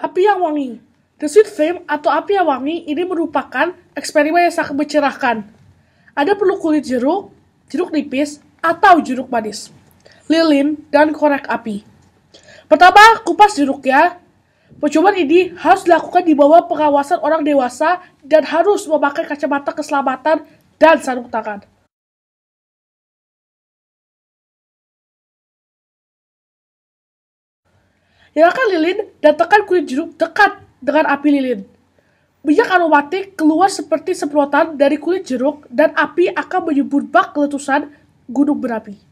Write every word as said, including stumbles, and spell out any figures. Api Yang Wangi. The Sweet Flame atau Api Yang Wangi ini merupakan eksperimen yang sangat mencerahkan. Ada perlu kulit jeruk, jeruk nipis, atau jeruk manis, lilin, dan korek api. Pertama, kupas jeruknya. Percobaan ini harus dilakukan di bawah pengawasan orang dewasa dan harus memakai kacamata keselamatan dan sarung tangan. Nyalakan lilin dan tekan kulit jeruk dekat dengan api lilin. Minyak aromatik keluar seperti semprotan dari kulit jeruk dan api akan menyembur bak letusan gunung berapi.